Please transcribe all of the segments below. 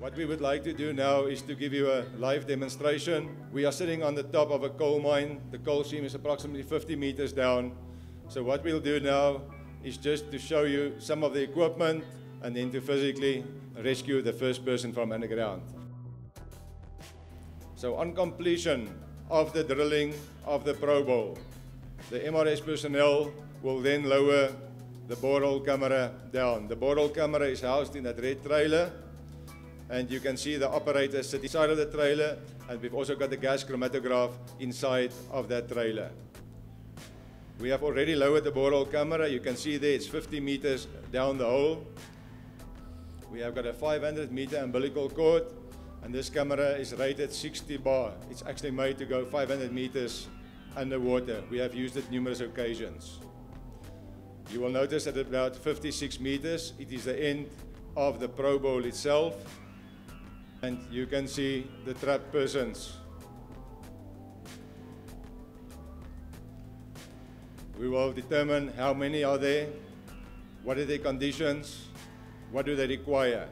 What we would like to do now is to give you a live demonstration. We are sitting on the top of a coal mine. The coal seam is approximately 50 meters down. So what we'll do now is just to show you some of the equipment and then to physically rescue the first person from underground. So on completion of the drilling of the probe hole, the MRS personnel will then lower the borehole camera down. The borehole camera is housed in that red trailer, and you can see the operator sitting inside of the trailer, and we've also got the gas chromatograph inside of that trailer. We have already lowered the borehole camera. You can see there it's 50 meters down the hole. We have got a 500 meter umbilical cord, and this camera is rated 60 bar. It's actually made to go 500 meters underwater. We have used it numerous occasions. You will notice that at about 56 meters, it is the end of the probe hole itself. And you can see the trapped persons. We will determine how many are there, what are their conditions, what do they require.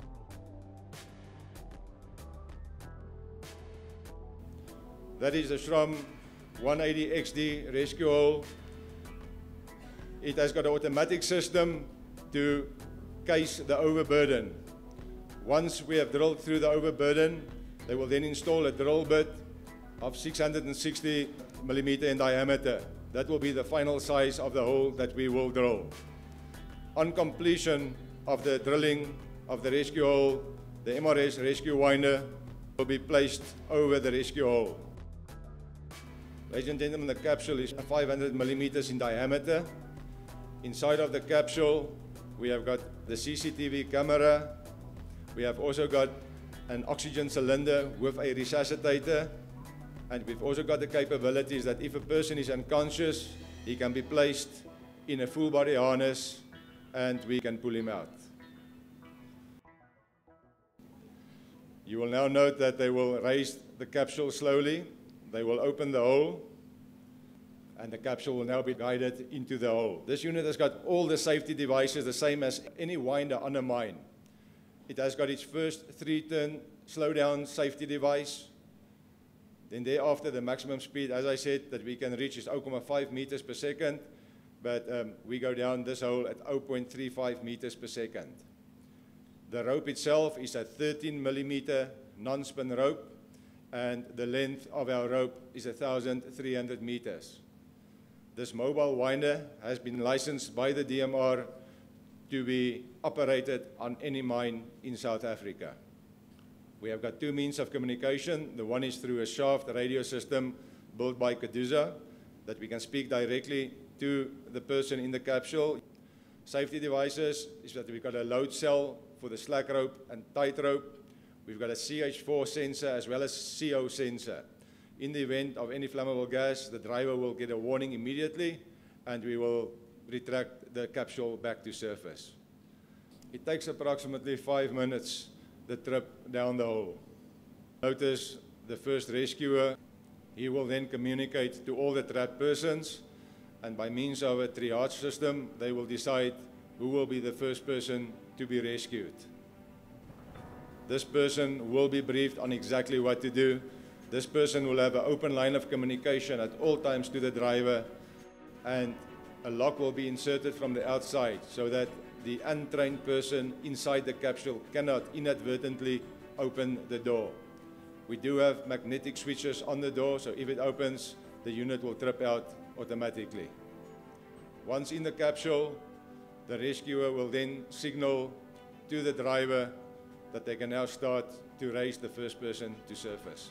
That is the Schramm 180XD rescue hole. It has got an automatic system to case the overburden. Once we have drilled through the overburden, they will then install a drill bit of 660 millimeter in diameter. That will be the final size of the hole that we will drill. On completion of the drilling of the rescue hole, the MRS rescue winder will be placed over the rescue hole. Ladies and gentlemen, the capsule is 500 millimeters in diameter. Inside of the capsule, we have got the CCTV camera. We have also got an oxygen cylinder with a resuscitator. And we've also got the capabilities that if a person is unconscious, he can be placed in a full body harness and we can pull him out. You will now note that they will raise the capsule slowly. They will open the hole, and the capsule will now be guided into the hole. This unit has got all the safety devices, the same as any winder on a mine. It has got its first 3-turn slowdown safety device. Then thereafter, the maximum speed, as I said, that we can reach is 0.5 meters per second, but we go down this hole at 0.35 meters per second. The rope itself is a 13 millimeter non-spin rope, and the length of our rope is 1,300 meters. This mobile winder has been licensed by the DMR to be operated on any mine in South Africa. We have got two means of communication. The one is through a shaft radio system built by Caduza that we can speak directly to the person in the capsule. Safety devices is that we've got a load cell for the slack rope and tight rope. We've got a CH4 sensor as well as CO sensor. In the event of any flammable gas, the driver will get a warning immediately, and we will retract the capsule back to surface. It takes approximately 5 minutes, the trip down the hole. Notice the first rescuer. He will then communicate to all the trapped persons, and by means of a triage system, they will decide who will be the first person to be rescued. This person will be briefed on exactly what to do. This person will have an open line of communication at all times to the driver, and a lock will be inserted from the outside so that the untrained person inside the capsule cannot inadvertently open the door. We do have magnetic switches on the door, so if it opens, the unit will trip out automatically. Once in the capsule, the rescuer will then signal to the driver that they can now start to raise the first person to surface.